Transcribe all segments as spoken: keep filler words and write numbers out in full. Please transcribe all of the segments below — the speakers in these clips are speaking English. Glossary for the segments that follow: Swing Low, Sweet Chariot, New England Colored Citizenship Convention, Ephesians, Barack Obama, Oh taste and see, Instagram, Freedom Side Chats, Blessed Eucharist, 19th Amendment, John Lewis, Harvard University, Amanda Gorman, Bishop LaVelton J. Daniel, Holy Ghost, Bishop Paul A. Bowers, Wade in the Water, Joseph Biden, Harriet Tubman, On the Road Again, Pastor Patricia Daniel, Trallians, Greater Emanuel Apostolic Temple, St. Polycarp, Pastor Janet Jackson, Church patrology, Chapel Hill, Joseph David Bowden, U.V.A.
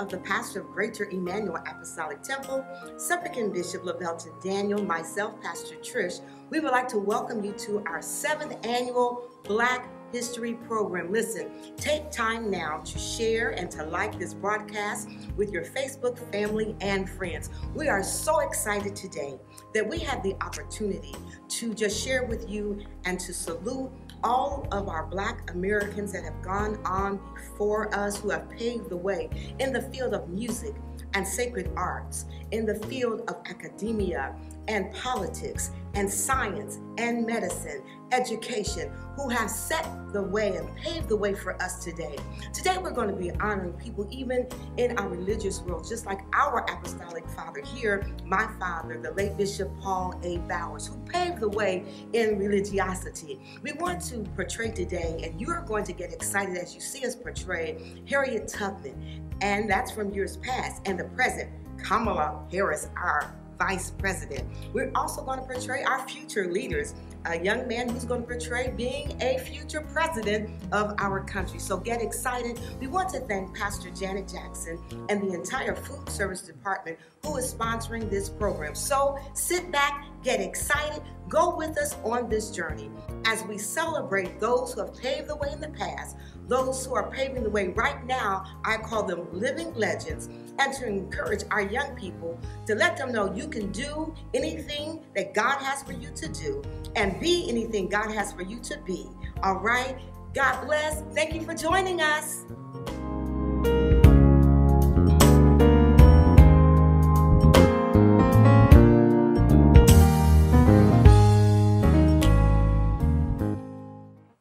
of the pastor of Greater Emanuel Apostolic Temple, Supplicant Bishop LaVelton Daniel, myself, Pastor Trish, we would like to welcome you to our seventh annual Black History program. Listen, take time now to share and to like this broadcast with your Facebook family and friends. We are so excited today that we have the opportunity to just share with you and to salute all of our Black Americans that have gone on before us, who have paved the way in the field of music and sacred arts, in the field of academia and politics and science and medicine, education, who have set the way and paved the way for us today. Today we're going to be honoring people even in our religious world, just like our apostolic father here, my father, the late Bishop Paul A. Bowers, who paved the way in religiosity. We want to portray today, and you're going to get excited as you see us portray, Harriet Tubman, and that's from years past, and the present, Kamala Harris, our Vice President. We're also going to portray our future leaders, a young man who's going to portray being a future president of our country. So get excited. We want to thank Pastor Janet Jackson and the entire food service department who is sponsoring this program. So sit back, get excited, go with us on this journey as we celebrate those who have paved the way in the past, those who are paving the way right now. I call them living legends, and to encourage our young people to let them know you can do anything that God has for you to do and be anything God has for you to be. All right? God bless. Thank you for joining us.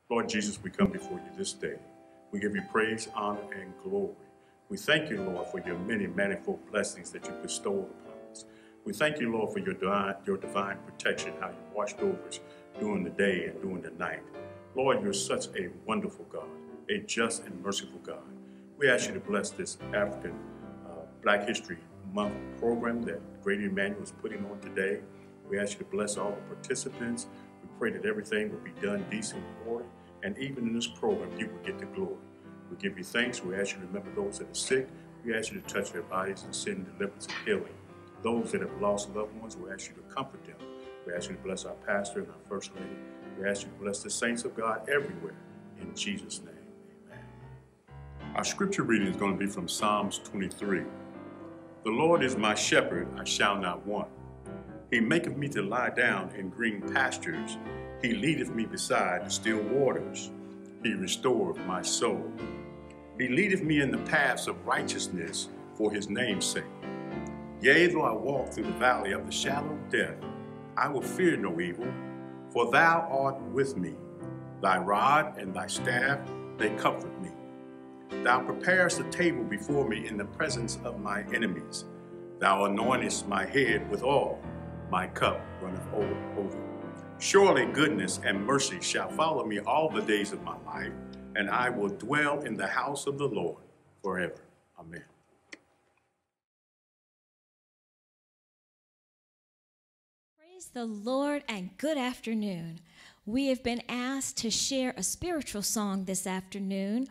Lord Jesus, we come before you this day. We give you praise, honor, and glory. We thank you, Lord, for your many manifold blessings that you bestowed upon us. We thank you, Lord, for your divine, your divine protection, how you watched over us during the day and during the night. Lord, you're such a wonderful God, a just and merciful God. We ask you to bless this African uh, Black History Month program that Greater Emanuel is putting on today. We ask you to bless all the participants. We pray that everything will be done decent and order, and even in this program, you will get the glory. We give you thanks. We ask you to remember those that are sick. We ask you to touch their bodies and send deliverance and healing. Those that have lost loved ones, we ask you to comfort them. We ask you to bless our pastor and our first lady. We ask you to bless the saints of God everywhere. In Jesus' name, amen. Our scripture reading is going to be from Psalms twenty-three. The Lord is my shepherd, I shall not want. He maketh me to lie down in green pastures. He leadeth me beside the still waters. He restoreth my soul. He leadeth me in the paths of righteousness for his name's sake. Yea, though I walk through the valley of the shadow of death, I will fear no evil, for thou art with me. Thy rod and thy staff, they comfort me. Thou preparest a table before me in the presence of my enemies. Thou anointest my head with oil, my cup runneth over. Surely goodness and mercy shall follow me all the days of my life, and I will dwell in the house of the Lord forever. Amen. Praise the Lord and good afternoon. We have been asked to share a spiritual song this afternoon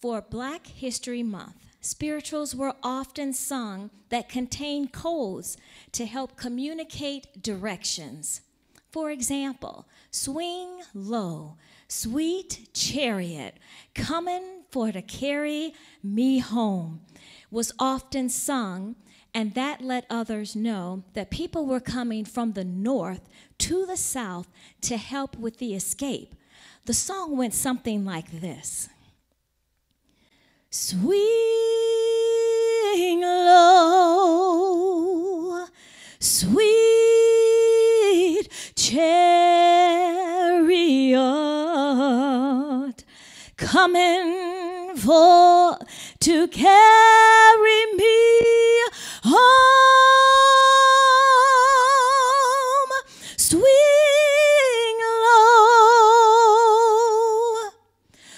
for Black History Month. Spirituals were often sung that contain codes to help communicate directions. For example, Swing Low, Sweet Chariot, Coming for to Carry Me Home was often sung, and that let others know that people were coming from the north to the south to help with the escape. The song went something like this. Swing low, sweet chariot, coming for to carry me home. Swing low,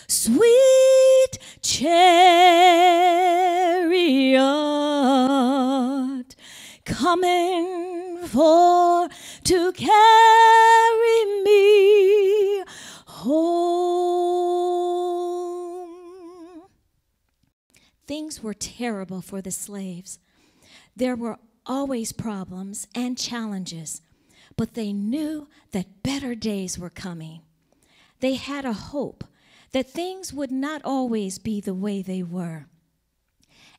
sweet chariot, coming for to carry me home. things were terrible for the slaves. There were always problems and challenges, but they knew that better days were coming. They had a hope that things would not always be the way they were.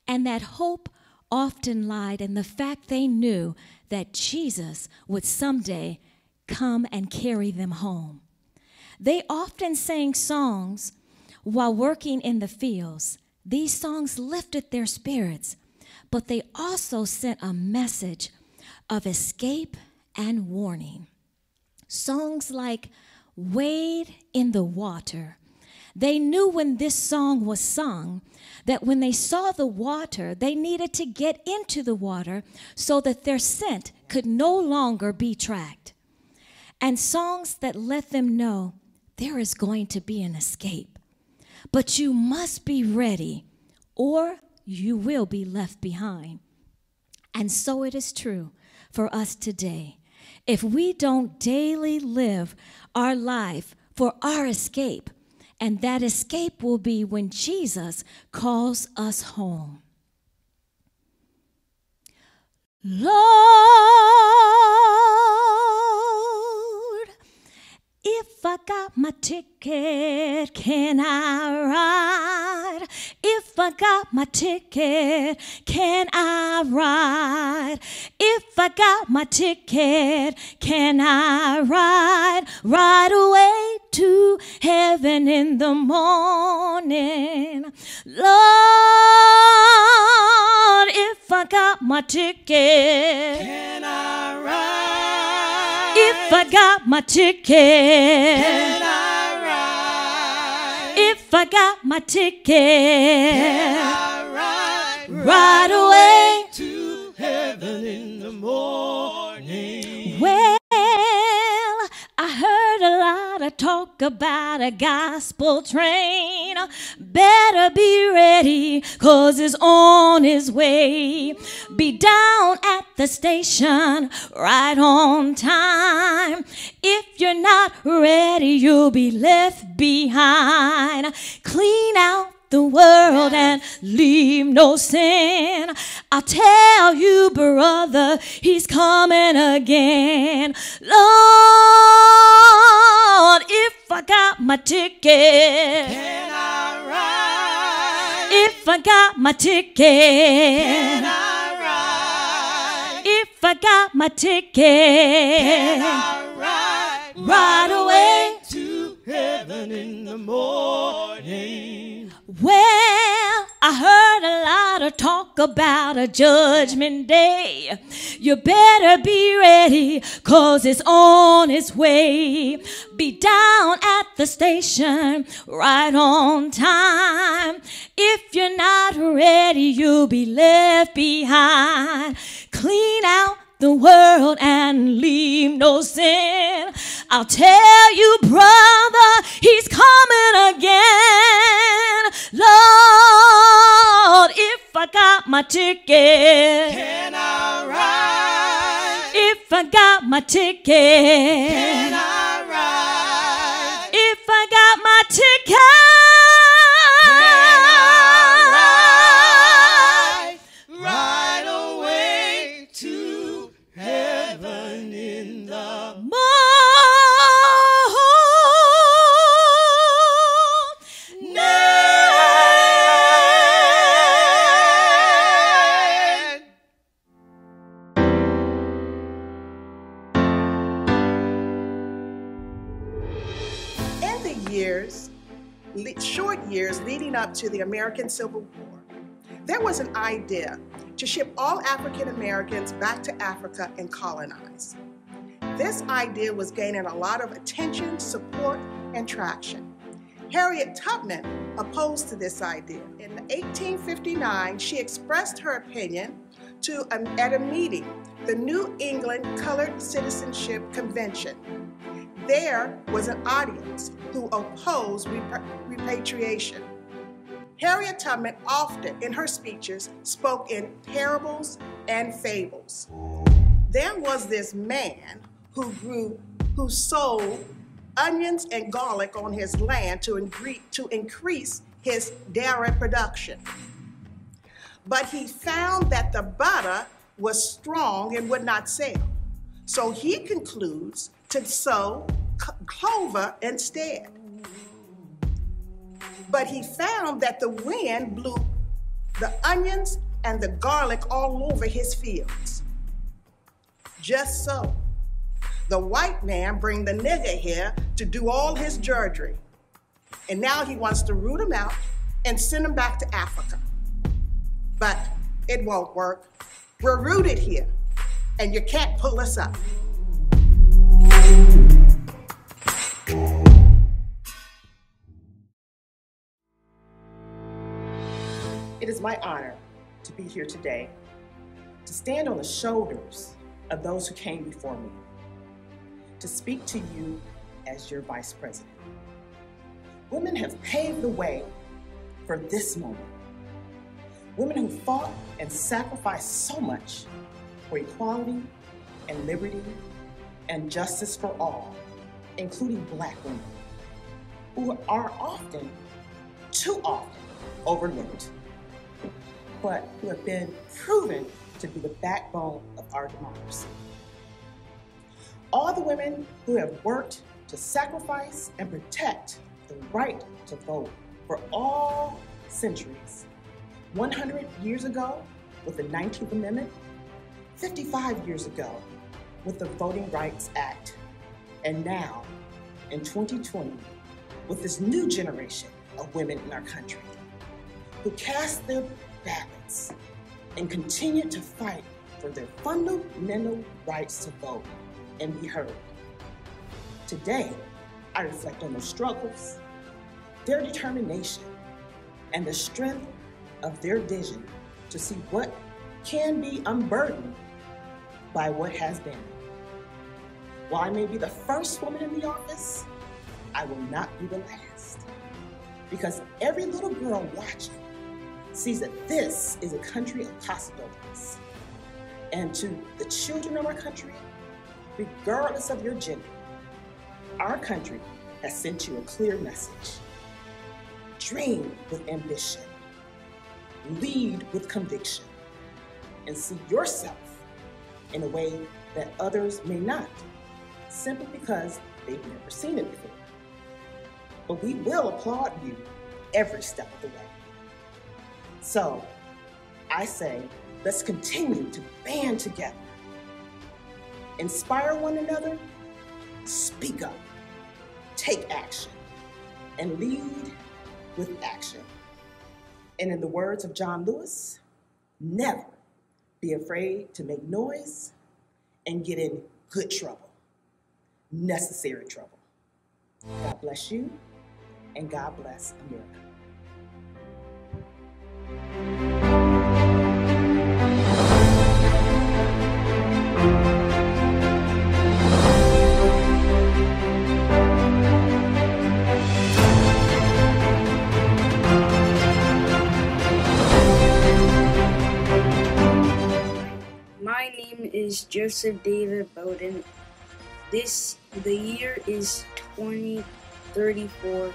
And that hope often lied in the fact they knew that Jesus would someday come and carry them home. They often sang songs while working in the fields. These songs lifted their spirits, but they also sent a message of escape and warning. Songs like Wade in the Water. They knew when this song was sung that when they saw the water, they needed to get into the water so that their scent could no longer be tracked. And songs that let them know there is going to be an escape. But you must be ready or you will be left behind. And so it is true for us today. If we don't daily live our life for our escape, and that escape will be when Jesus calls us home. Lord, if I got my ticket, can I ride? If I got my ticket, can I ride? If I got my ticket, can I ride? Ride away to heaven in the morning. Lord, if I got my ticket, can I ride? If I got my ticket, can I ride? If I got my ticket, can I ride? Ride away to heaven in the morning. Well, talk about a gospel train. Better be ready, cause it's on its way. Be down at the station, right on time. If you're not ready, you'll be left behind. Clean out the world and leave no sin. I'll tell you, brother, he's coming again. Lord, if I got my ticket, can I ride? If I got my ticket, can I ride? If I got my ticket, can I ride? Ride away to heaven in the morning. Well, I heard a lot of talk about a judgment day. You better be ready, cause it's on its way. Be down at the station, right on time. If you're not ready, you'll be left behind. Clean out the world and leave no sin. I'll tell you, brother, he's coming again. Lord, if I got my ticket, can I ride? If I got my ticket, can I ride? If I got my ticket, can I ride? Ride away to heaven in the morning. Short years leading up to the American Civil War, there was an idea to ship all African Americans back to Africa and colonize. This idea was gaining a lot of attention, support, and traction. Harriet Tubman opposed to this idea. In eighteen fifty-nine, she expressed her opinion to, um, at a meeting, the New England Colored Citizenship Convention. There was an audience who opposed rep repatriation. Harriet Tubman often, in her speeches, spoke in parables and fables. There was this man who grew, who sold onions and garlic on his land to, to increase his dairy production. But he found that the butter was strong and would not sell. So he concludes to sow clover instead. But he found that the wind blew the onions and the garlic all over his fields. Just so, the white man bring the nigger here to do all his drudgery. And now he wants to root him out and send him back to Africa. But it won't work. We're rooted here, and you can't pull us up. It is my honor to be here today, to stand on the shoulders of those who came before me, to speak to you as your vice president. Women have paved the way for this moment. Women who fought and sacrificed so much for equality and liberty and justice for all, including Black women, who are often, too often, overlooked, but who have been proven to be the backbone of our democracy. All the women who have worked to sacrifice and protect the right to vote for all centuries, one hundred years ago with the nineteenth amendment, fifty-five years ago with the Voting Rights Act, and now in twenty twenty with this new generation of women in our country who cast their ballots and continue to fight for their fundamental rights to vote and be heard. Today, I reflect on their struggles, their determination, and the strength of their vision to see what can be unburdened by what has been. While I may be the first woman in the office, I will not be the last. Because every little girl watching sees that this is a country of possibilities. And to the children of our country, regardless of your gender, our country has sent you a clear message. Dream with ambition. Lead with conviction, and see yourself in a way that others may not, simply because they've never seen it before. But we will applaud you every step of the way. So I say, let's continue to band together, inspire one another, speak up, take action, and lead with action. And in the words of John Lewis, never be afraid to make noise and get in good trouble, necessary trouble. God bless you, and God bless America. My name is Joseph David Bowden. This, the year is twenty thirty-four.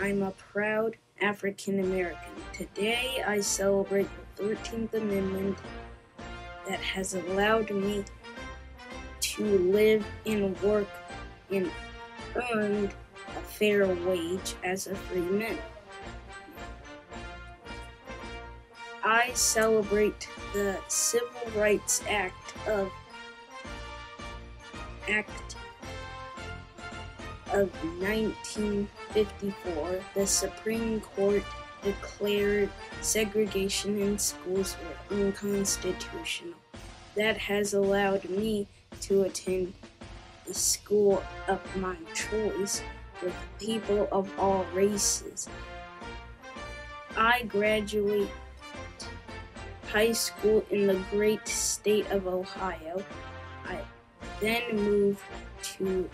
I'm a proud African American. Today I celebrate the thirteenth amendment that has allowed me to live and work and earned a fair wage as a free man. I celebrate the Civil Rights Act of Act of nineteen fifty-four. The Supreme Court declared segregation in schools were unconstitutional. That has allowed me to attend the school of my choice with people of all races. I graduate high school in the great state of Ohio. I then moved to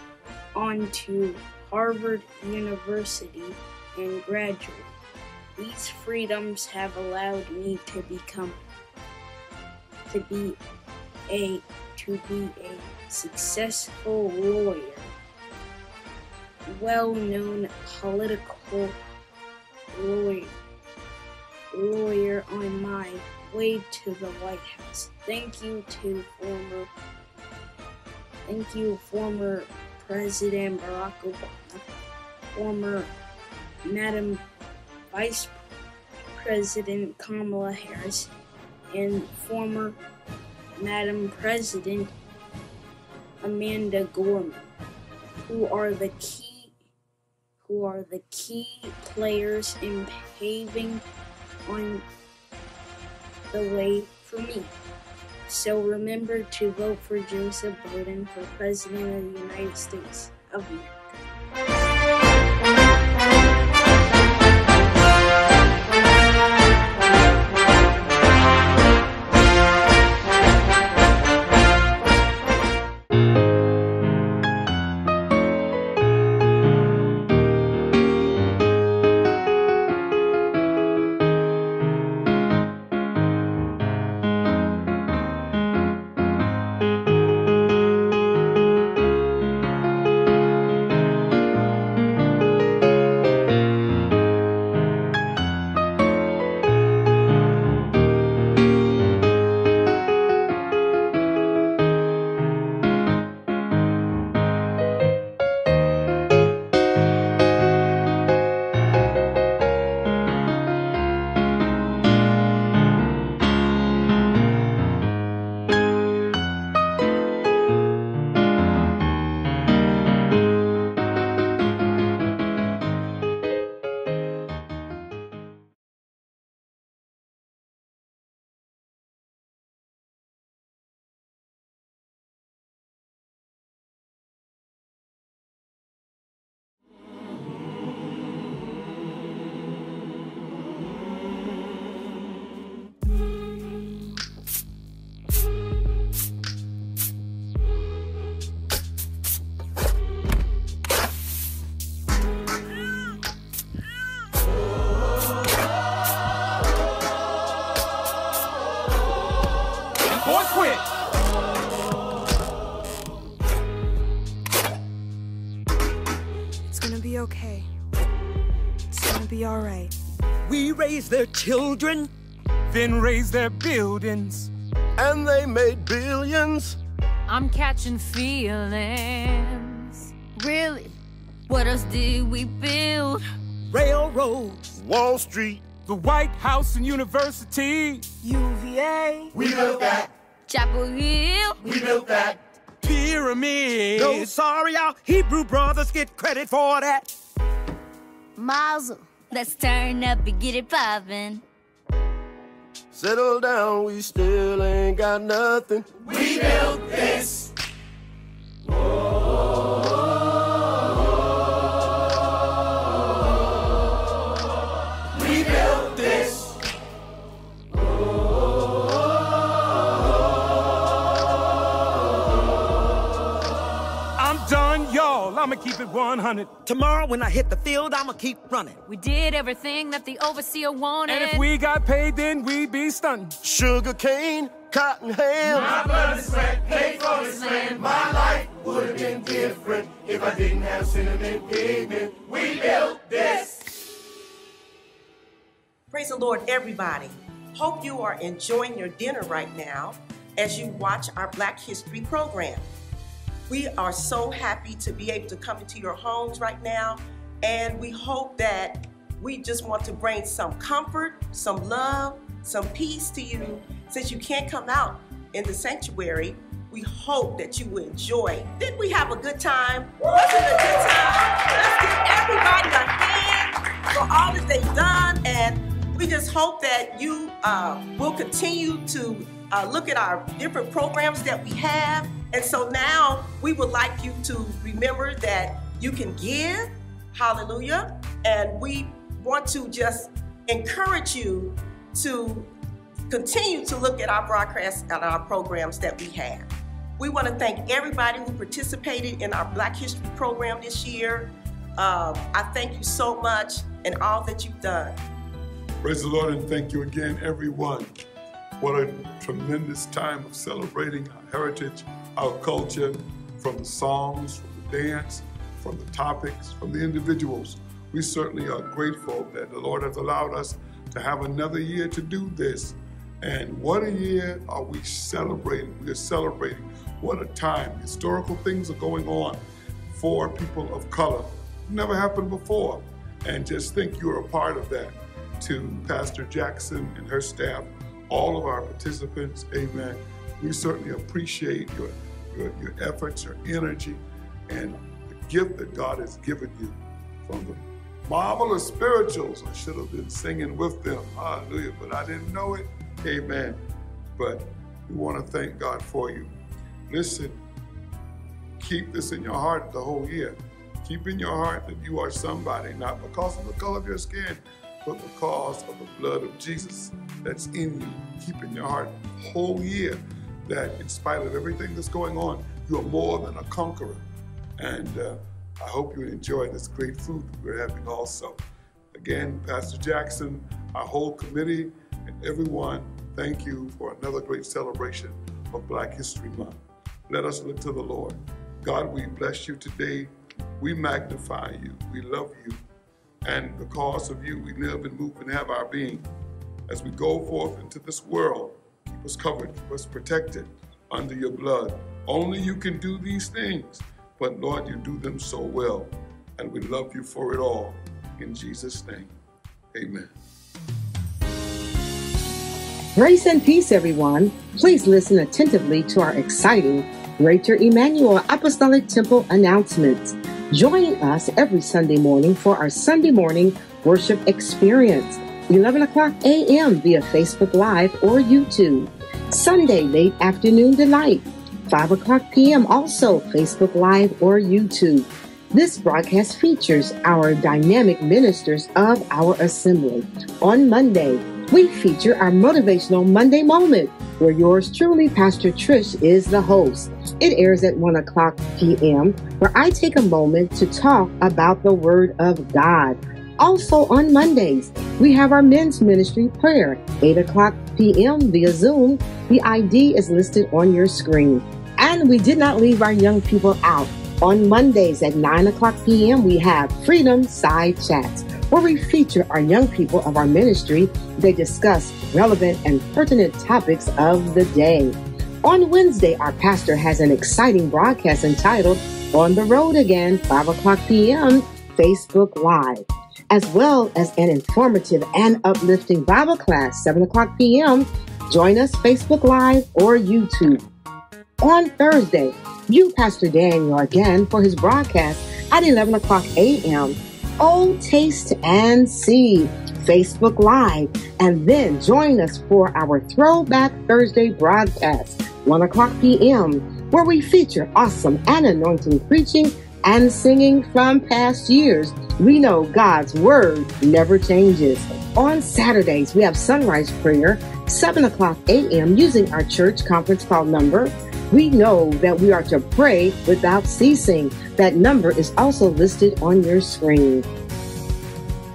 on to Harvard University and graduated. These freedoms have allowed me to become to be a to be a successful lawyer, well-known political lawyer, lawyer on my way to the White House. Thank you to former, thank you former President Barack Obama, former Madam Vice President Kamala Harris, and former Madam President Amanda Gorman, who are the key, who are the key players in paving on the way for me. So remember to vote for Joseph Biden for President of the United States of America. Okay. It's gonna be all right. We raised their children, then raised their buildings, and they made billions. I'm catching feelings. Really? What else did we build? Railroads, Wall Street, the White House and University, U V A. We built that. Chapel Hill. We built that. Pyramid. No, sorry, our Hebrew brothers get credit for that. Mazel. Let's turn up and get it poppin'. Settle down, we still ain't got nothing. We built this. Whoa. We built this. I'ma keep it one hundred. Tomorrow when I hit the field, I'ma keep running. We did everything that the overseer wanted. And if we got paid, then we'd be stunting. Sugar cane, cotton ham. My blood and sweat paid for this land. My life would have been different if I didn't have cinnamon pigment. We built this. Praise the Lord, everybody. Hope you are enjoying your dinner right now as you watch our Black History program. We are so happy to be able to come into your homes right now, and we hope that we just want to bring some comfort, some love, some peace to you. Since you can't come out in the sanctuary, we hope that you will enjoy. Didn't we have a good time? Wasn't it a good time? Let's give everybody a hand for all that they've done, and we just hope that you uh, will continue to uh, look at our different programs that we have. And so now we would like you to remember that you can give, hallelujah, and we want to just encourage you to continue to look at our broadcasts and our programs that we have. We want to thank everybody who participated in our Black History program this year. Um, I thank you so much and all that you've done. Praise the Lord, and thank you again, everyone. What a tremendous time of celebrating our heritage, our culture, from the songs, from the dance, from the topics, from the individuals. We certainly are grateful that the Lord has allowed us to have another year to do this. And what a year are we celebrating? We are celebrating. What a time. Historical things are going on for people of color. Never happened before. And just think you're a part of that. To Pastor Jackson and her staff, all of our participants, amen. We certainly appreciate your, your, your efforts, your energy, and the gift that God has given you from the marvelous spirituals. I should have been singing with them, hallelujah, but I didn't know it, amen. But we want to thank God for you. Listen, keep this in your heart the whole year. Keep in your heart that you are somebody, not because of the color of your skin, but because of the blood of Jesus that's in you. Keep in your heart the whole year that in spite of everything that's going on, you are more than a conqueror. And uh, I hope you enjoy this great food that we're having also. Again, Pastor Jackson, our whole committee, and everyone, thank you for another great celebration of Black History Month. Let us look to the Lord. God, we bless you today. We magnify you. We love you. And because of you, we live and move and have our being. As we go forth into this world, keep us covered, keep us protected under your blood. Only you can do these things, but Lord, you do them so well. And we love you for it all. In Jesus' name, amen. Grace and peace, everyone. Please listen attentively to our exciting Greater Emanuel Apostolic Temple announcements. Join us every Sunday morning for our Sunday morning worship experience, eleven o'clock a m via Facebook Live or YouTube. Sunday late afternoon delight, five o'clock p m also Facebook Live or YouTube. This broadcast features our dynamic ministers of our assembly. On Monday, we feature our Motivational Monday Moment, where yours truly, Pastor Trish, is the host. It airs at one o'clock p m, where I take a moment to talk about the Word of God. Also on Mondays, we have our men's ministry prayer, eight o'clock p m via Zoom. The I D is listed on your screen. And we did not leave our young people out. On Mondays at nine o'clock p m, we have Freedom Side Chats, where we feature our young people of our ministry. They discuss relevant and pertinent topics of the day. On Wednesday, our pastor has an exciting broadcast entitled On the Road Again, five o'clock p m, Facebook Live, as well as an informative and uplifting Bible class, seven o'clock p m, join us Facebook Live or YouTube. On Thursday, you, Pastor Daniel, again for his broadcast at eleven o'clock a m, Oh Taste and See, Facebook Live, and then join us for our Throwback Thursday broadcast, one o'clock p m, where we feature awesome and anointing preaching and singing from past years. We know God's Word never changes. On Saturdays, we have Sunrise Prayer, seven o'clock a m, using our church conference call number. We know that we are to pray without ceasing. That number is also listed on your screen.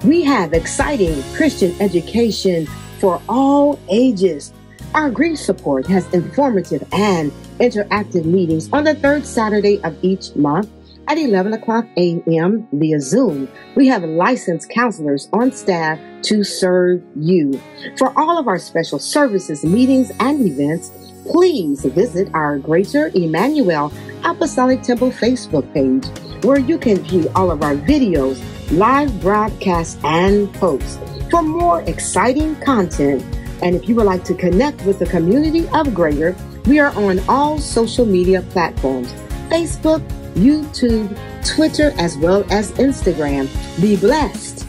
We have exciting Christian education for all ages. Our grief support has informative and interactive meetings on the third Saturday of each month at eleven o'clock a m via Zoom. We have licensed counselors on staff to serve you. For all of our special services, meetings, and events, please visit our Greater Emmanuel Apostolic Temple Facebook page, where you can view all of our videos, live broadcasts, and posts for more exciting content. And if you would like to connect with the community of Greater, we are on all social media platforms, Facebook, YouTube, Twitter, as well as Instagram. Be blessed.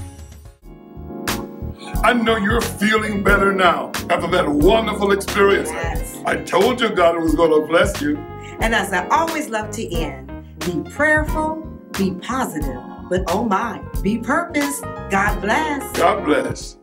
I know you're feeling better now after that wonderful experience. Yes. I told you God was going to bless you. And as I always love to end, be prayerful, be positive, but oh my, be purpose. God bless. God bless.